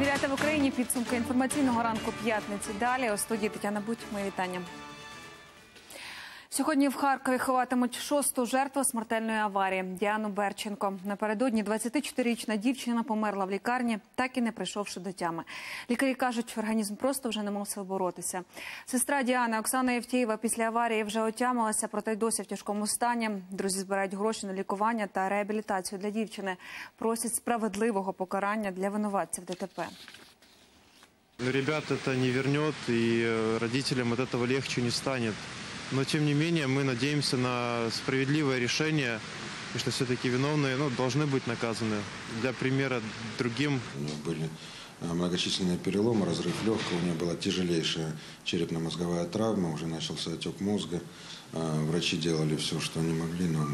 Вітаю в Україні. Підсумки інформаційного ранку п'ятниці. Далі у студії Тетяна Будь. Мої вітання. Сьогодні в Харкові ховатимуть шосту жертву смертельної аварії – Діану Берченко. Напередодні 24-річна дівчина померла в лікарні, так і не прийшовши до тями. Лікарі кажуть, організм просто вже не мусив боротися. Сестра Діани Оксана Євтєєва після аварії вже отямилася, проте й досі в тяжкому стані. Друзі збирають гроші на лікування та реабілітацію для дівчини. Просять справедливого покарання для винуватців ДТП. Ребят это не вернет, и родителям от этого легче не станет. Но, тем не менее, мы надеемся на справедливое решение, и что все-таки виновные должны быть наказаны. Для примера другим. У нее были многочисленные переломы, разрыв легкого, у нее была тяжелейшая черепно-мозговая травма, уже начался отек мозга. Врачи делали все, что они могли, но...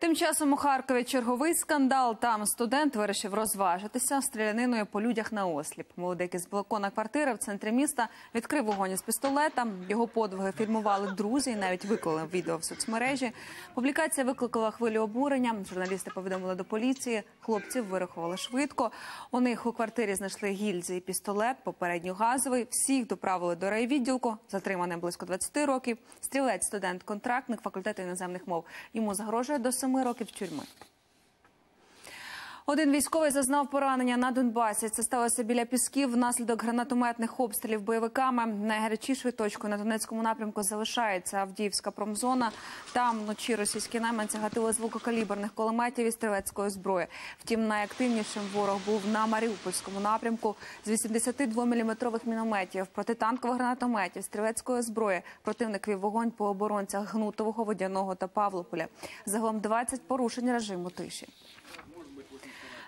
Тим часом у Харкові черговий скандал. Там студент вирішив розважитися стріляниною по людях на осліп. Молодик із балкона квартири в центрі міста відкрив вогонь із пістолета. Його подвиги фільмували друзі і навіть виклали відео в соцмережі. Публікація викликала хвилю обурення. Журналісти повідомили до поліції. Хлопців вирахували швидко. У них у квартирі знайшли гільзи і пістолет, попередньо газовий. Всіх доправили до райвідділку. Затримане близько 20 років. Стрілець – студент-контрактник факультету іноземних мов. Йому загрожує до 7 років тюрми. Один військовий зазнав поранення на Донбасі. Це сталося біля Пісків внаслідок гранатометних обстрілів бойовиками. Найгарячішою точкою на Донецькому напрямку залишається Авдіївська промзона. Там вночі російські найманці гатили з великокаліберних кулеметів і стрілецької зброї. Втім, найактивнішим ворог був на Маріупольському напрямку з 82-мм мінометів, протитанкових гранатометів, стрілецької зброї. Противник вів вогонь по оборонцях Гнутового, Водяного та Павлополя. Загалом 20 порушень режиму тиші.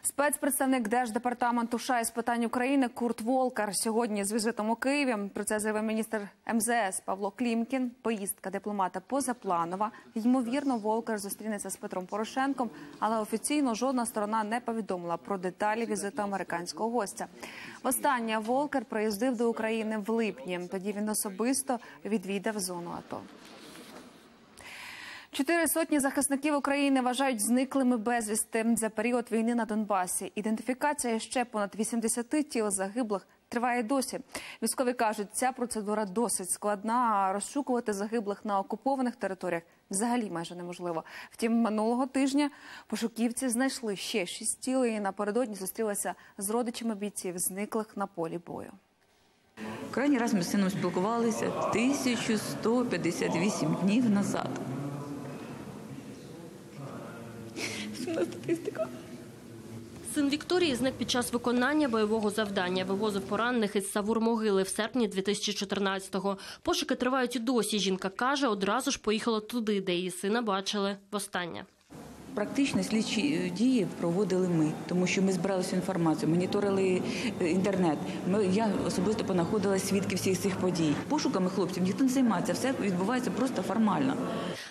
Спецпредставник Держдепартаменту США із питань України Курт Волкер сьогодні з візитом у Києві. Про це заявив міністр МЗС Павло Клімкін. Поїздка дипломата позапланова. Ймовірно, Волкер зустрінеться з Петром Порошенком, але офіційно жодна сторона не повідомила про деталі візиту американського гостя. Востаннє Волкер приїздив до України в липні. Тоді він особисто відвідав зону АТО. 4 сотні захисників України вважають зниклими безвісти за період війни на Донбасі. Ідентифікація ще понад 80 тіл загиблих триває досі. Військові кажуть, ця процедура досить складна, а розшукувати загиблих на окупованих територіях взагалі майже неможливо. Втім, минулого тижня пошуківці знайшли ще 6 тіл і напередодні зустрілися з родичами бійців, зниклих на полі бою. Крайній раз ми з сином спілкувалися 1158 днів назад. Син Вікторії зник під час виконання бойового завдання. Вивозив поранених із Савур-Могили в серпні 2014-го. Пошуки тривають і досі. Жінка каже, одразу ж поїхала туди, де її сина бачили востаннє. Практично слідчі дії проводили ми, тому що ми збирали всю інформацію, моніторили інтернет. Я особисто понаходила свідків всіх цих подій. Пошуками хлопців ніхто не займається, все відбувається просто формально.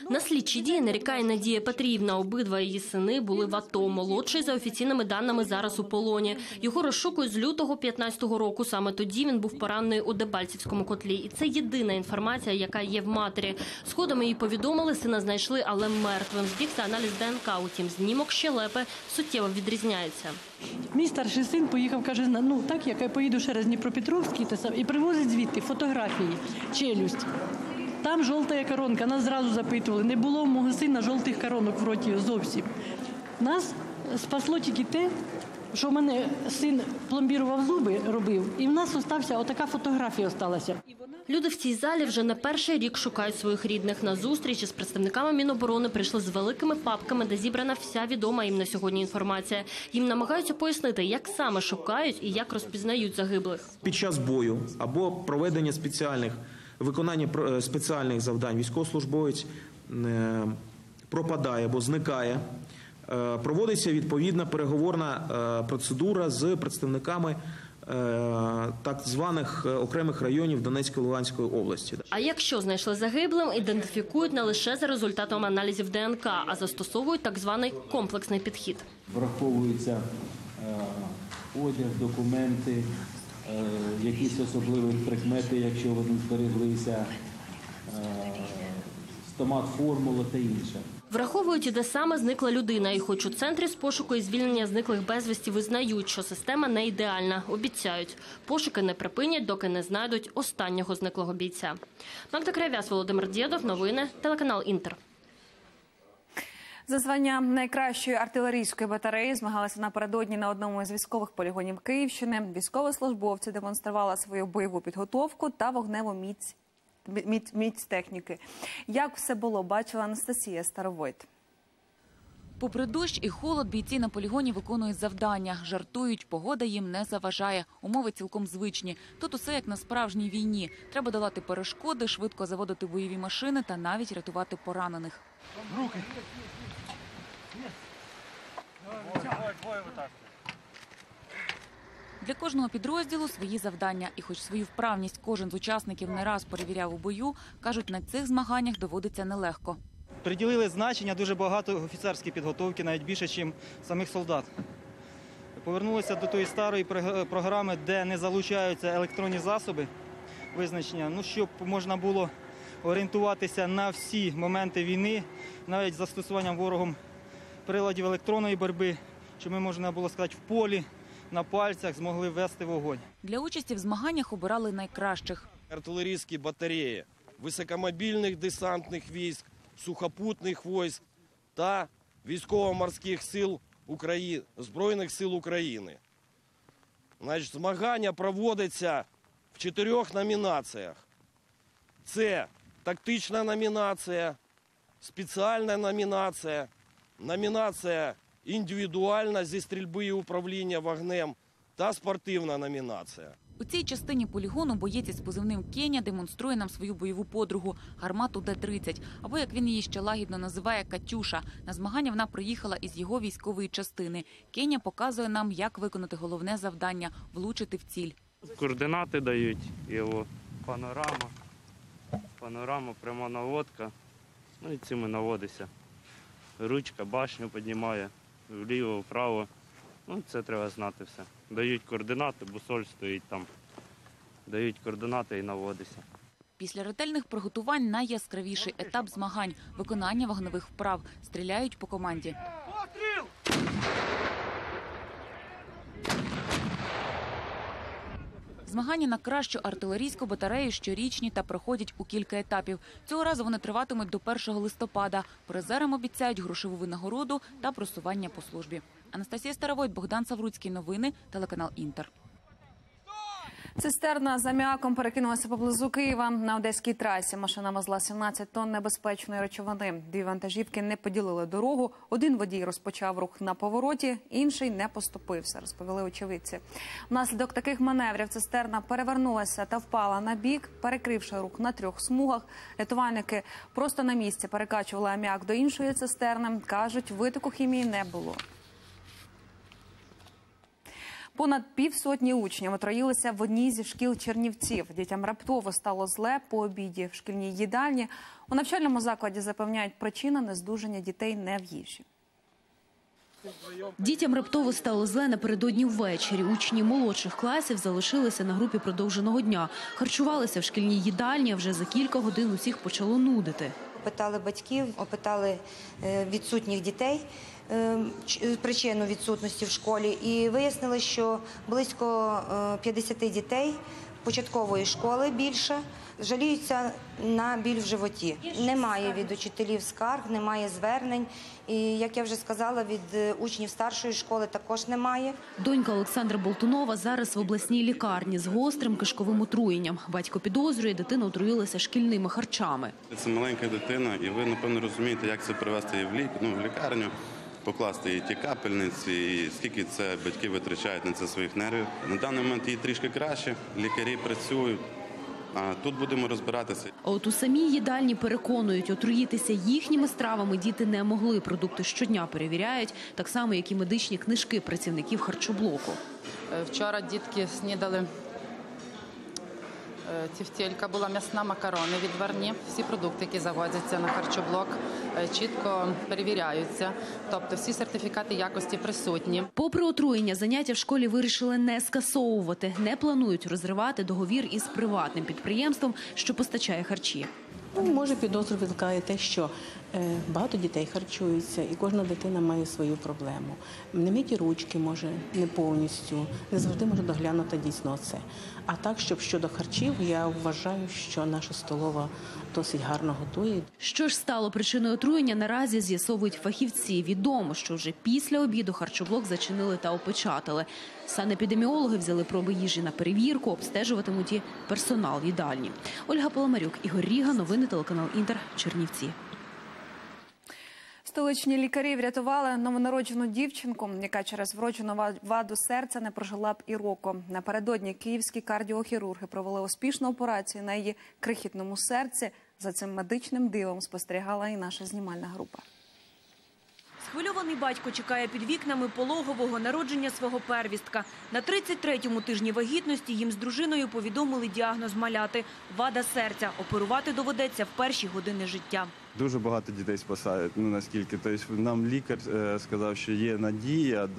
На слідчі дії нарікає Надія Петрівна. Обидва її сини були в АТО. Молодший, за офіційними даними, зараз у полоні. Його розшукують з лютого 15-го року. Саме тоді він був поранений у Дебальцівському котлі. І це єдина інформація, яка є в матері. Згодом їй повідомили, сина знайшли, але мертвим. Збігся аналіз ДНК. Утім, знімок щелепи суттєво відрізняється. Мій старший син поїхав, каже, ну так, як я поїду ще раз в Дніпропетровський, і привозить звідти фотографії, челюсть. Там жовта коронка, нас зразу запитували, не було в мого сина жовтих коронок в роті зовсім. Нас спасло тільки те, що в мене син пломбірував зуби, робив, і в нас отака фотографія залишилася. Люди в цій залі вже не перший рік шукають своїх рідних. На зустрічі з представниками Міноборони прийшли з великими папками, де зібрана вся відома їм на сьогодні інформація. Їм намагаються пояснити, як саме шукають і як розпізнають загиблих. Під час бою або проведення виконання спеціальних завдань військовослужбовець пропадає або зникає. Проводиться відповідна переговорна процедура з представниками так званих окремих районів Донецької та Луганської області. А якщо знайшли загиблим, ідентифікують не лише за результатом аналізів ДНК, а застосовують так званий комплексний підхід. Враховуються одяг, документи, якісь особливі прикмети, якщо вони збереглися, автомат, формула та інше. Враховують, де саме зникла людина. І хоч у центрі з пошуку і звільнення зниклих безвісті визнають, що система не ідеальна. Обіцяють, пошуки не припинять, доки не знайдуть останнього зниклого бійця. Магда Крав'яс, Володимир Дєдов, новини, телеканал «Інтер». За звання найкращої артилерійської батареї змагалися напередодні на одному із військових полігонів Київщини. Військовослужбовці демонстрували свою бойову підготовку та вогневу міць техніки. Як все було, бачила Анастасія Старовойд. Попри дощ і холод, бійці на полігоні виконують завдання. Жартують, погода їм не заважає. Умови цілком звичні. Тут усе як на справжній війні. Треба долати перешкоди, швидко заводити бойові машини та навіть рятувати поранених. Руки! Двоє витаскують. Для кожного підрозділу свої завдання. І хоч свою вправність кожен з учасників не раз перевіряв у бою, кажуть, на цих змаганнях доводиться нелегко. Приділили значення дуже багато офіцерської підготовки, навіть більше, ніж самих солдат. Повернулися до тої старої програми, де не залучаються електронні засоби визначення, ну, щоб можна було орієнтуватися на всі моменти війни, навіть з застосуванням ворогом приладів електронної боротьби, щоб ми, можна було сказати, в полі, на пальцях змогли вести вогонь. Для участі в змаганнях обирали найкращих. Артилерійські батареї, високомобільних десантних військ, сухопутних військ та військово-морських сил України, Збройних сил України. Значить, змагання проводиться в 4 номінаціях. Це тактична номінація, спеціальна номінація, номінація індивідуальна зі стрільби і управління вогнем та спортивна номінація. У цій частині полігону боєць із позивним «Кеня» демонструє нам свою бойову подругу – гармату Д-30, або, як він її ще лагідно називає, «Катюша». На змагання вона приїхала із його військової частини. «Кеня» показує нам, як виконати головне завдання – влучити в ціль. Координати дають, його панорама, пряма наводка, ну і цими наводися. Ручка, башню піднімає, вліво, вправо. Ну, це треба знати все. Дають координати, бусоль стоїть там. Дають координати і наводиться. Після ретельних приготувань найяскравіший етап змагань – виконання вогневих вправ. Стріляють по команді. Постріл! Змагання на кращу артилерійську батарею щорічні та проходять у кілька етапів. Цього разу вони триватимуть до 1 листопада. Призерам обіцяють грошову винагороду та просування по службі. Анастасія Старовойд, Богдан Саврудський. Новини. Телеканал «Інтер». Цистерна з аміаком перекинулася поблизу Києва. На одеській трасі машина везла 17 тонн небезпечної речовини. 2 вантажівки не поділили дорогу. 1 водій розпочав рух на повороті, інший не поступився, розповіли очевидці. Внаслідок таких маневрів цистерна перевернулася та впала на бік, перекривши рух на 3 смугах. Рятувальники просто на місці перекачували аміак до іншої цистерни. Кажуть, витоку хімії не було. Понад 50 учнів отруїлися в одній зі шкіл Чернівців. Дітям раптово стало зле по обіді в шкільній їдальні. У навчальному закладі запевняють, причина нездужання дітей не в їжі. Дітям раптово стало зле напередодні ввечері. Учні молодших класів залишилися на групі продовженого дня. Харчувалися в шкільній їдальні, а вже за кілька годин усіх почало нудити. Опитали батьків, опитали відсутніх дітей, причину відсутності в школі, і вияснили, що близько 50 дітей початкової школи більше жаліються на біль в животі. Немає від учителів скарг, немає звернень. І, як я вже сказала, від учнів старшої школи також немає. Донька Олександра Болтунова зараз в обласній лікарні з гострим кишковим отруєнням. Батько підозрює, дитина отруїлася шкільними харчами. Це маленька дитина, і ви, напевно, розумієте, як це привезти її в лікарню, покласти їй ті капельниці, і скільки це батьки витрачають на це своїх нервів. На даний момент їй трішки краще, лікарі працюють. А тут будемо розбиратися. А от у самій їдальні переконують, отруїтися їхніми стравами діти не могли. Продукти щодня перевіряють, так само, як і медичні книжки працівників харчоблоку. Вчора дітки снідали, тівтєлька була м'ясна, макарони, відварні. Всі продукти, які завозяться на харчоблок, чітко перевіряються. Тобто всі сертифікати якості присутні. Попри отруєння, заняття в школі вирішили не скасовувати. Не планують розривати договір із приватним підприємством, що постачає харчі. Може, підозру викликає те, що багато дітей харчуються, і кожна дитина має свою проблему. Немиті ручки, може, не повністю, не завжди може доглянути дійсно це. А так, щоб щодо харчів, я вважаю, що наша столова досить гарно готує. Що ж стало причиною отруєння, наразі з'ясовують фахівці. Відомо, що вже після обіду харчоблок зачинили та опечатали. Санепідеміологи взяли проби їжі на перевірку, обстежуватимуть і персонал їдальні. Ольга Поломарюк, Ігор Ріга, новини телеканал Інтер, Чернівці. Столичні лікарі врятували новонароджену дівчинку, яка через вроджену ваду серця не прожила б і року. Напередодні київські кардіохірурги провели успішну операцію на її крихітному серці. За цим медичним дивом спостерігала і наша знімальна група. Схвильований батько чекає під вікнами пологового народження свого первістка. На 33-му тижні вагітності їм з дружиною повідомили діагноз маляти – вада серця. Оперувати доведеться в перші години життя. Дуже багато дітей спасають, наскільки. Нам лікар сказав, що є надія,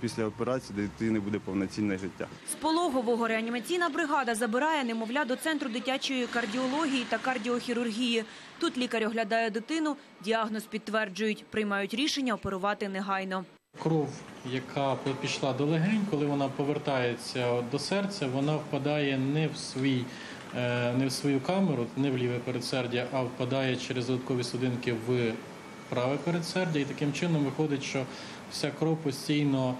після операції дитини буде повноцінне життя. З пологового реанімаційна бригада забирає немовля до Центру дитячої кардіології та кардіохірургії. Тут лікар оглядає дитину, діагноз підтверджують, приймають рішення оперувати негайно. Кров, яка пішла до легень, коли вона повертається до серця, вона впадає не в свою камеру, не в ліве передсердя, а впадає через додаткові судинки в праве передсердя. І таким чином виходить, що вся кров постійно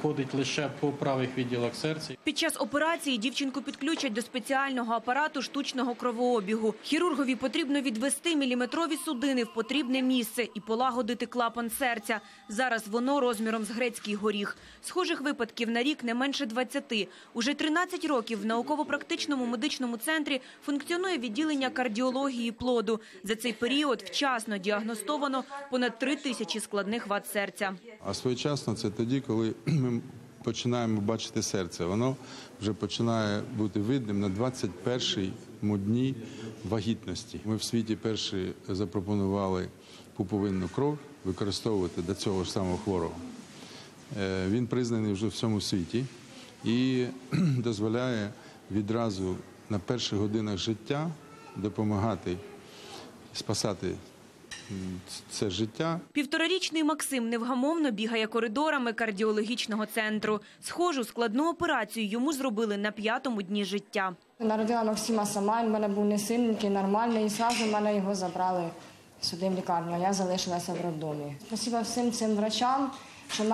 входить лише по правих відділах серця. Під час операції дівчинку підключать до спеціального апарату штучного кровообігу. Хірургові потрібно відвести міліметрові судини в потрібне місце і полагодити клапан серця. Зараз воно розміром з грецький горіх. Схожих випадків на рік не менше 20. Уже 13 років в науково-практичному медичному центрі функціонує відділення кардіології плоду. За цей період вчасно діагностовано понад 3000 складних вад серця. А своєчасно це тоді, коли ми починаємо бачити серце. Воно вже починає бути видним на 21-му дні вагітності. Ми в світі перші запропонували пуповинну кров використовувати до цього ж самого хворого. Він признаний вже в всьому світі і дозволяє відразу на перших годинах життя допомагати спасати серце. Це життя. Півторарічний Максим невгамовно бігає коридорами кардіологічного центру. Схожу складну операцію йому зробили на 5-му дні життя. Народила Максима сама, в мене був несильненький, нормальний, і одразу мене його забрали сюди в лікарню, а я залишилася в роддомі. Дякую всім цим врачам, що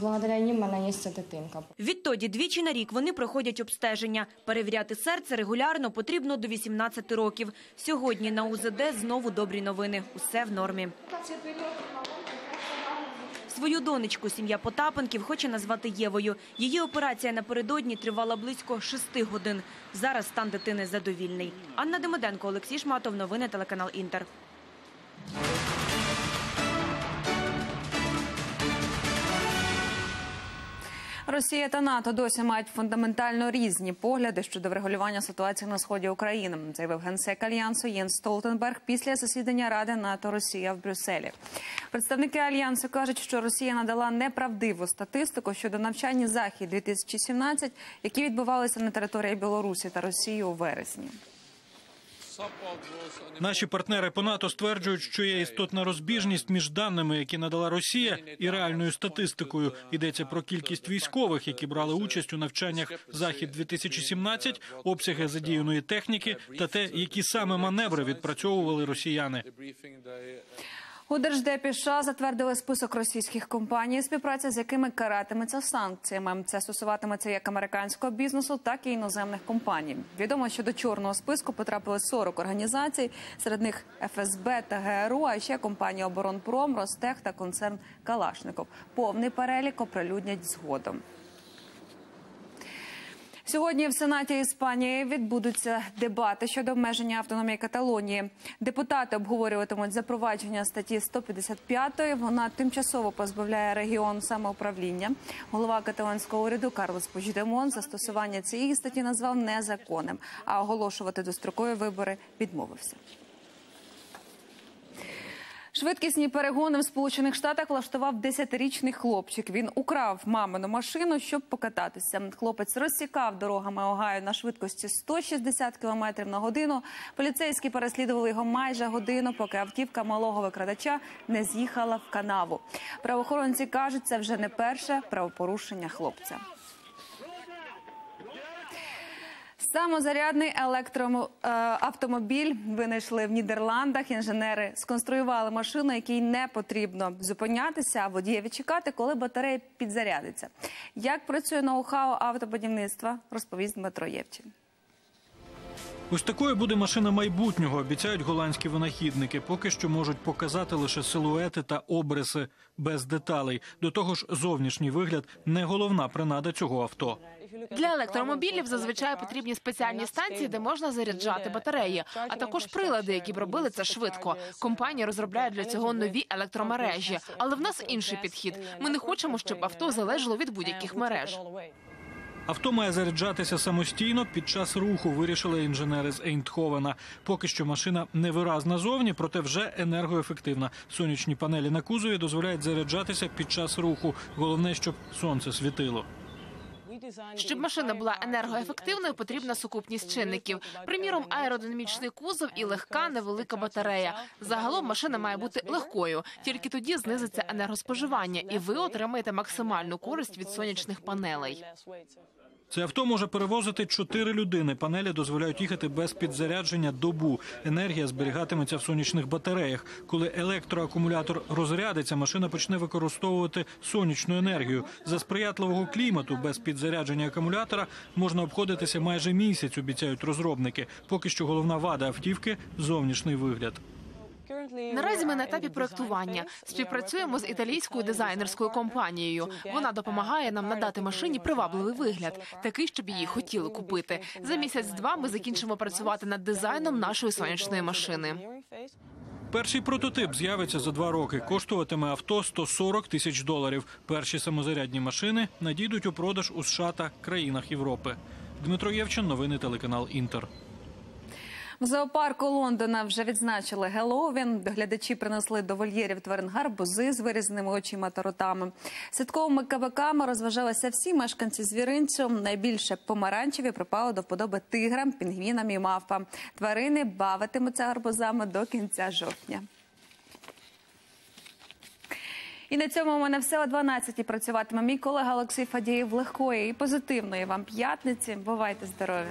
благодаря їм в мене є ця дитинка. Відтоді двічі на рік вони проходять обстеження. Перевіряти серце регулярно потрібно до 18 років. Сьогодні на УЗД знову добрі новини. Усе в нормі. Свою донечку сім'я Потапенків хоче назвати Євою. Її операція напередодні тривала близько 6 годин. Зараз стан дитини задовільний. Анна Демиденко, Олексій Шматов, новини телеканал Інтер. Росія та НАТО досі мають фундаментально різні погляди щодо врегулювання ситуації на сході України, заявив генсек Альянсу Єнс Столтенберг після засідання Ради НАТО-Росія в Брюсселі. Представники Альянсу кажуть, що Росія надала неправдиву статистику щодо навчань «Захід 2017», які відбувалися на території Білорусі та Росії у вересні. Наші партнери по НАТО стверджують, що є істотна розбіжність між даними, які надала Росія, і реальною статистикою. Йдеться про кількість військових, які брали участь у навчаннях «Захід-2017», обсяги задіяної техніки та те, які саме маневри відпрацьовували росіяни. У Держдепі США затвердили список російських компаній, співпраця з якими каратиметься санкціями. Це стосуватиметься як американського бізнесу, так і іноземних компаній. Відомо, що до чорного списку потрапили 40 організацій, серед них ФСБ та ГРУ, а ще компанії «Оборонпром», «Ростех» та концерн «Калашніков». Повний перелік оприлюднять згодом. Сьогодні в Сенаті Іспанії відбудуться дебати щодо обмеження автономії Каталонії. Депутати обговорюватимуть запровадження статті 155. Вона тимчасово позбавляє регіон самоуправління. Голова каталонського уряду Карлес Пучдемон застосування цієї статті назвав незаконним, а оголошувати дострокові вибори відмовився. Швидкісні перегони в Сполучених Штатах влаштував 10-річний хлопчик. Він украв мамину машину, щоб покататися. Хлопець розсікав дорогами Огайо на швидкості 160 км на годину. Поліцейські переслідували його майже годину, поки автівка малого викрадача не з'їхала в канаву. Правоохоронці кажуть, це вже не перше правопорушення хлопця. Самозарядний електроавтомобіль винайшли в Нідерландах. Інженери сконструювали машину, якій не потрібно зупинятися, а водієві чекати, коли батарея підзарядиться. Як працює ноу-хау автобудівництва, розповість Дмитро Євчин. Ось такою буде машина майбутнього, обіцяють голландські винахідники. Поки що можуть показати лише силуети та обриси без деталей. До того ж, зовнішній вигляд – не головна принада цього авто. Для електромобілів зазвичай потрібні спеціальні станції, де можна заряджати батареї, а також прилади, які б робили це швидко. Компанії розробляють для цього нові електромережі. Але в нас інший підхід. Ми не хочемо, щоб авто залежало від будь-яких мереж. Авто має заряджатися самостійно під час руху, вирішили інженери з Ейндховена. Поки що машина невиразна зовні, проте вже енергоефективна. Сонячні панелі на кузові дозволяють заряджатися під час руху. Головне, щоб сонце світило. Щоб машина була енергоефективною, потрібна сукупність чинників. Приміром, аеродинамічний кузов і легка невелика батарея. Загалом машина має бути легкою. Тільки тоді знизиться енергоспоживання, і ви отримаєте максимальну користь від сонячних панелей. Це авто може перевозити 4 людини. Панелі дозволяють їхати без підзарядження добу. Енергія зберігатиметься в сонячних батареях. Коли електроакумулятор розрядиться, машина почне використовувати сонячну енергію. За сприятливого клімату без підзарядження акумулятора можна обходитися майже місяць, обіцяють розробники. Поки що головна вада автівки – зовнішній вигляд. Наразі ми на етапі проєктування. Співпрацюємо з італійською дизайнерською компанією. Вона допомагає нам надати машині привабливий вигляд, такий, щоб її хотіли купити. За місяць-два ми закінчимо працювати над дизайном нашої сонячної машини. Перший прототип з'явиться за 2 роки. Коштуватиме авто $140 тисяч. Перші самозарядні машини надійдуть у продаж у США та країнах Європи. Дмитро Євчин, новини телеканал «Інтер». В зоопарку Лондона вже відзначили Геллоуін. Глядачі принесли до вольєрів тварин гарбузи з вирізаними очима та ротами. Святковими кабаками розважалися всі мешканці звіринцю. Найбільше помаранчеві припало до вподоби тиграм, пінгвінам і мавпам. Тварини бавитимуться гарбузами до кінця жовтня. І на цьому у мене все. О 12-й працюватиме мій колега Олексій Фадієв. Легкої і позитивної вам п'ятниці. Бувайте здорові!